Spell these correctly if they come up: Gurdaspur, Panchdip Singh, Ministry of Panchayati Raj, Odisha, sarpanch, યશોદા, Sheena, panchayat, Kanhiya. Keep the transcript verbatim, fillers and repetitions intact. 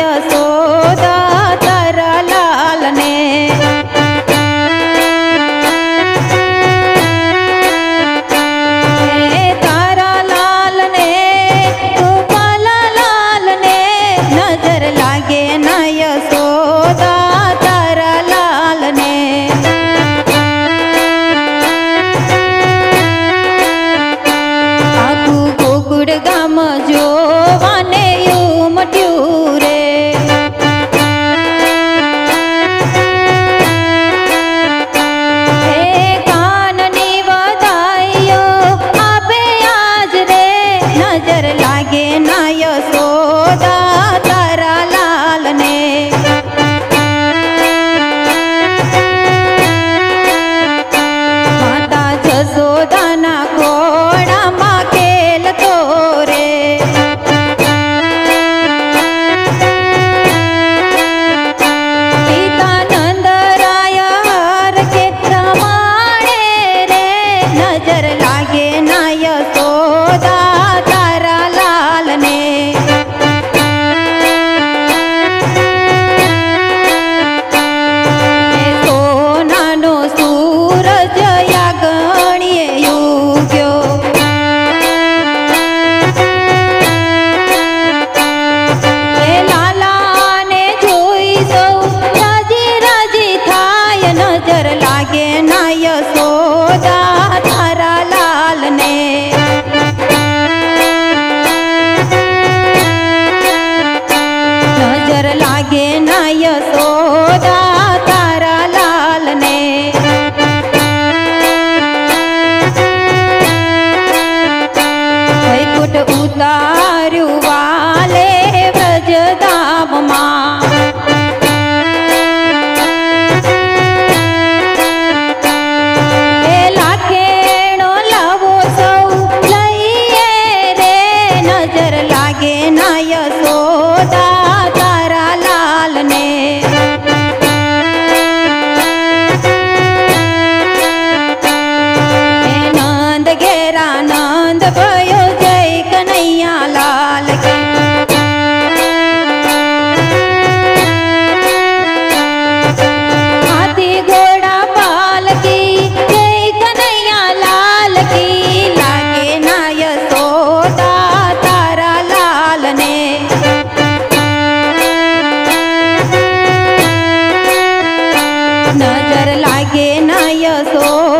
यशोदा तारा लाल ने, तारा लाल ने, गोपाला लाल ने नजर लागे ना यशोदा तारा लाल ने। आखू गोकुड़ गाम जो वाने उमट्यूं रे, लागे ना यशोदा तारा लाल ने। वैकुंठ उतारू वाले ब्रज धाम मां, लाखेणो लावो सौ लईए रे नजर लागे ना यशोदा भयो जय कन्हैया लाल के। हाथी घोड़ा पाल की जय कन्हैया लाल की लागे ना यशोदा तारा लाल ने। नजर लागे ना यशोदा